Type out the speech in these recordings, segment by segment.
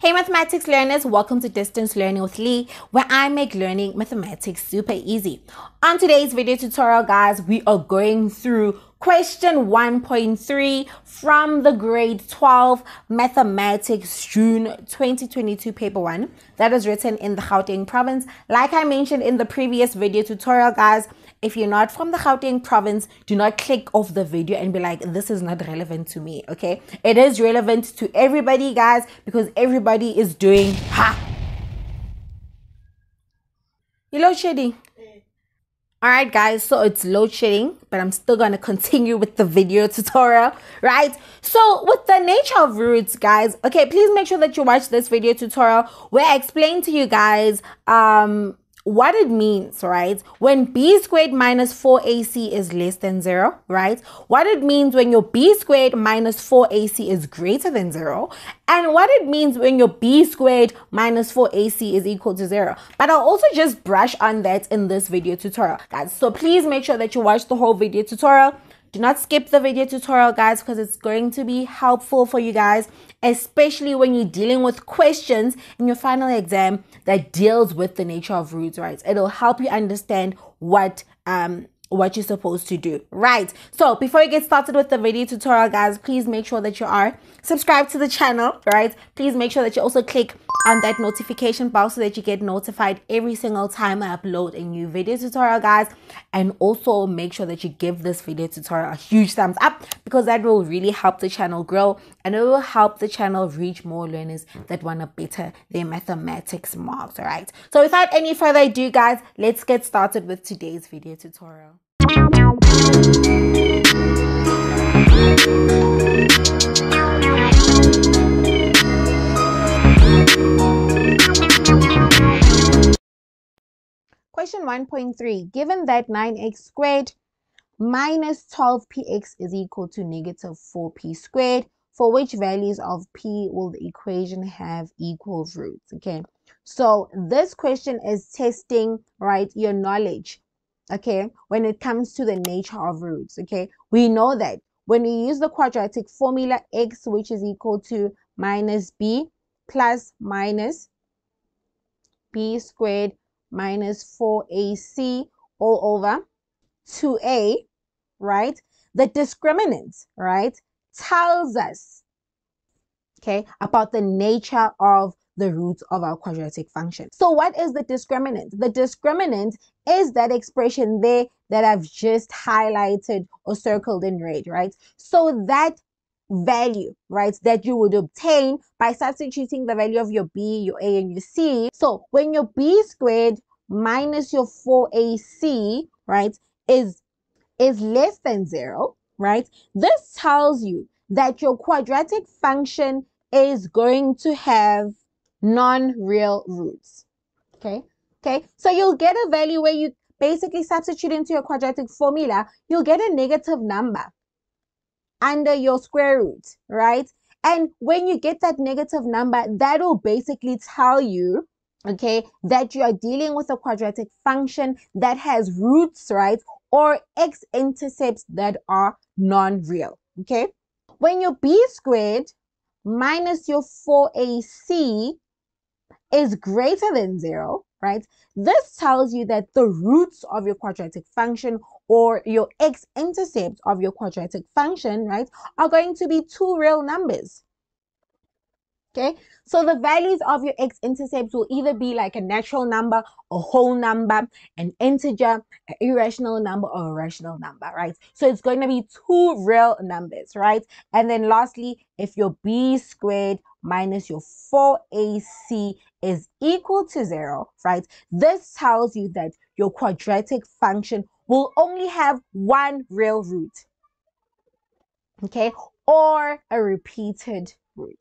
Hey mathematics learners, welcome to Distance Learning with Lee, where I make learning mathematics super easy. On today's video tutorial, guys, we are going through question 1.3 from the grade 12 mathematics June 2022 paper 1 that is written in the Gauteng province. Like I mentioned in the previous video tutorial, guys, if you're not from the Gauteng province, do not click off the video and be like, this is not relevant to me, okay? It is relevant to everybody, guys, because everybody is doing load shedding. All right, guys, so it's load shedding, but I'm still going to continue with the video tutorial, right? So with the nature of roots, guys, okay, please make sure that you watch this video tutorial where I explain to you guys what it means, right? When b squared minus 4ac is less than 0, right? What it means when your b squared minus 4ac is greater than 0, and what it means when your b squared minus 4ac is equal to 0. But I'll also just brush on that in this video tutorial, guys. So please make sure that you watch the whole video tutorial. Do not skip the video tutorial, guys, because it's going to be helpful for you guys, especially when you're dealing with questions in your final exam that deals with the nature of roots, right? It'll help you understand what you're supposed to do, right? So before you get started with the video tutorial, guys, please make sure that you are subscribed to the channel, right? Please make sure that you also click on that notification bell so that you get notified every single time I upload a new video tutorial, guys. And also make sure that you give this video tutorial a huge thumbs up, because that will really help the channel grow, and it will help the channel reach more learners that want to better their mathematics marks, all right? So without any further ado, guys, let's get started with today's video tutorial. Question 1.3, given that 9x squared minus 12px is equal to negative 4p squared, for which values of p will the equation have equal roots? Okay, so this question is testing, right, your knowledge, okay, when it comes to the nature of roots, okay? We know that when we use the quadratic formula, x, which is equal to minus b plus minus b squared minus 4ac all over 2a, right? The discriminant, right, tells us, okay, about the nature of the root of our quadratic function. So what is the discriminant? The discriminant is that expression there that I've just highlighted or circled in red, right? So that value, right, that you would obtain by substituting the value of your b, your a, and your c. So when your b squared minus your 4ac, right, is less than 0, right, this tells you that your quadratic function is going to have non-real roots, okay. So you'll get a value where you basically substitute into your quadratic formula, you'll get a negative number under your square root, right? And when you get that negative number, that'll basically tell you, okay, that you are dealing with a quadratic function that has roots, right, or x-intercepts that are non-real, okay? When your b squared minus your 4ac is greater than 0, right, this tells you that the roots of your quadratic function, or your x-intercepts of your quadratic function, right, are going to be two real numbers, okay? So the values of your x-intercepts will either be like a natural number, a whole number, an integer, an irrational number, or a rational number, right? So it's going to be two real numbers, right? And then lastly, if your b squared minus your 4ac is equal to 0, right, this tells you that your quadratic function will only have one real root, okay, or a repeated root,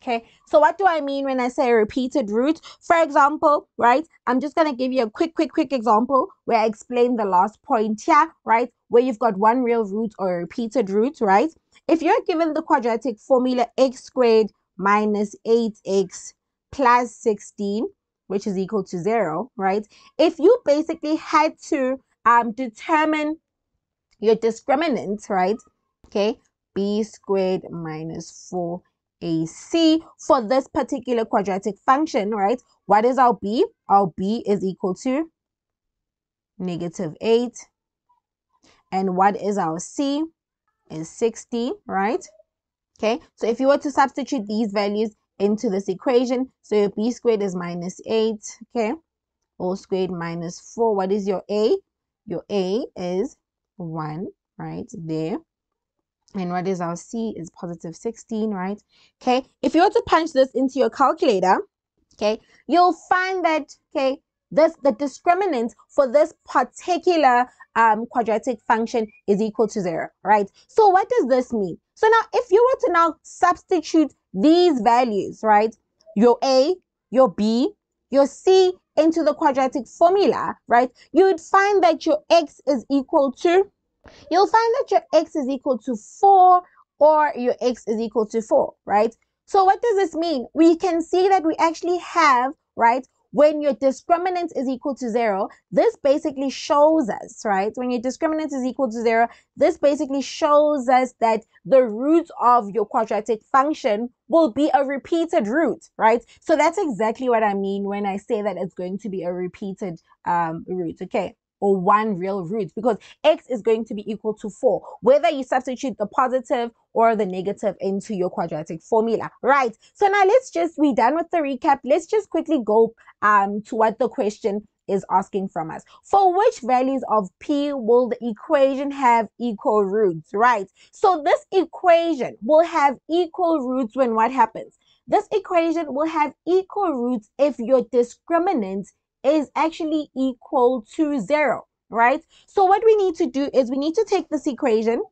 okay? So what do I mean when I say repeated root? For example, right, I'm just going to give you a quick example where I explain the last point here, right, where you've got one real root or a repeated root, right? If you're given the quadratic formula x squared minus 8x plus 16, which is equal to 0, right? If you basically had to determine your discriminant, right, okay, b squared minus 4 AC for this particular quadratic function, right? What is our B? Our B is equal to -8. And what is our C? Is 60, right? Okay, so if you were to substitute these values into this equation, so your B squared is -8, okay? O squared -4. What is your A? Your A is 1, right there. And what is our C? Is +16, right? Okay, if you were to punch this into your calculator, okay, you'll find that, okay, the discriminant for this particular quadratic function is equal to 0, right? So what does this mean? So now if you were to now substitute these values, right, your A, your B, your C into the quadratic formula, right, you would find that your X is equal to, you'll find that your X is equal to 4 or your X is equal to 4, right? So what does this mean? We can see that we actually have, right, when your discriminant is equal to 0, this basically shows us, right? When your discriminant is equal to 0, this basically shows us that the root of your quadratic function will be a repeated root, right? So that's exactly what I mean when I say that it's going to be a repeated root, okay? Or one real root, because X is going to be equal to 4, whether you substitute the positive or the negative into your quadratic formula, right? So now let's just, we're done with the recap. Let's just quickly go to what the question is asking from us. For which values of P will the equation have equal roots, right? So this equation will have equal roots when what happens? This equation will have equal roots if your discriminant is actually equal to 0, right? So what we need to do is we need to take this equation,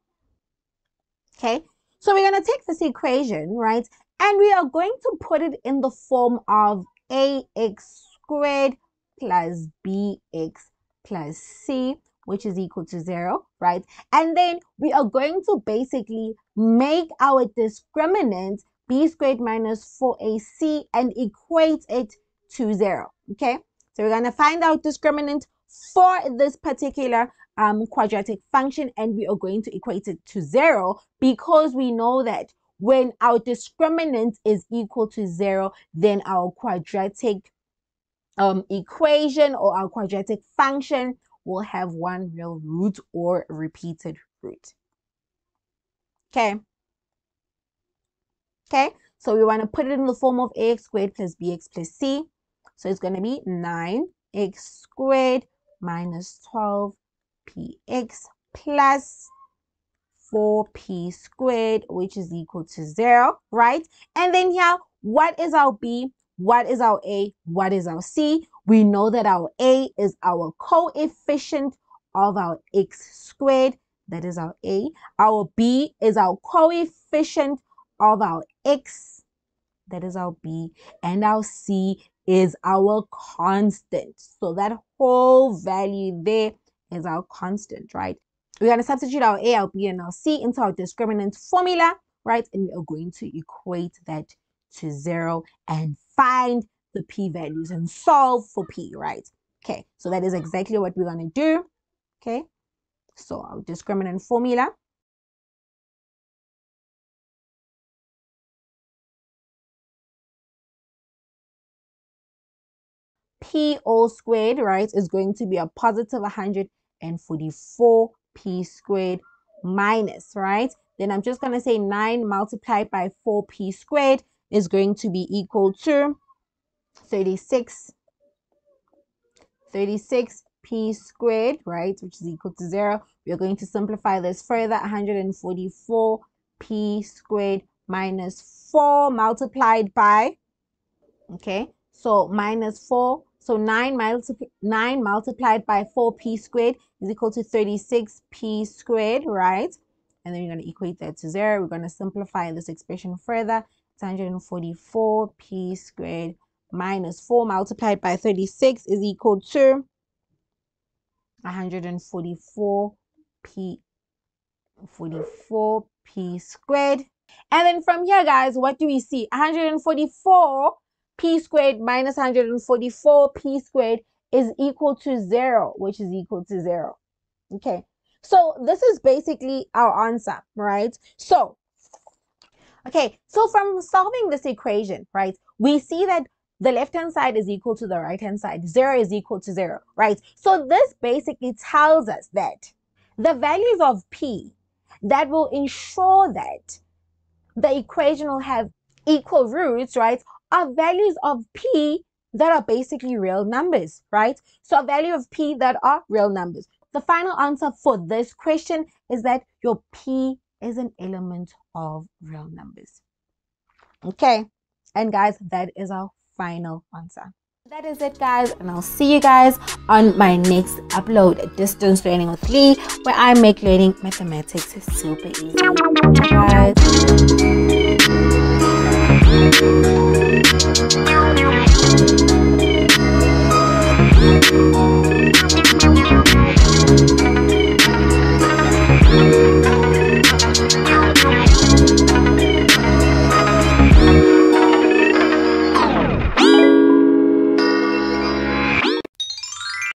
okay? So we're going to take this equation, right? And we are going to put it in the form of ax squared plus bx plus c, which is equal to 0, right? And then we are going to basically make our discriminant b squared minus 4ac and equate it to 0, okay? So we're going to find out discriminant for this particular quadratic function, and we are going to equate it to 0, because we know that when our discriminant is equal to 0, then our quadratic equation or our quadratic function will have one real root or repeated root. Okay. Okay, so we want to put it in the form of ax squared plus bx plus c. So it's going to be 9x squared minus 12px plus 4p squared, which is equal to 0, right? And then here, what is our B? What is our A? What is our C? We know that our A is our coefficient of our x squared. That is our A. Our B is our coefficient of our x. That is our B. And our C is our constant. So that whole value there is our constant, right? We're going to substitute our A, our B, and our C into our discriminant formula, right? And we are going to equate that to 0 and find the P values and solve for P, right? Okay, so that is exactly what we're going to do, okay? So our discriminant formula. P all squared, right, is going to be a positive 144 P squared minus, right? Then I'm just going to say 9 multiplied by 4 P squared is going to be equal to 36 P squared, right, which is equal to 0. We're going to simplify this further. 144 P squared minus 4 multiplied by, okay, so minus 4. So 9 multiplied by 4p squared is equal to 36p squared, right? And then you're going to equate that to 0. We're going to simplify this expression further. It's 144p squared minus 4 multiplied by 36 is equal to 144p squared. And then from here, guys, what do we see? 144 P squared minus 144 P squared is equal to 0, which is equal to 0. Okay, so this is basically our answer, right? So Okay, so from solving this equation, right, we see that the left-hand side is equal to the right-hand side. 0 is equal to 0, right? So this basically tells us that the values of P that will ensure that the equation will have equal roots, right, are values of P that are basically real numbers, right? So a value of P that are real numbers. The final answer for this question is that your P is an element of real numbers. Okay, and guys, that is our final answer. That is it, guys, and I'll see you guys on my next upload, Distance Learning with Lee, where I make learning mathematics super easy. Bye, guys.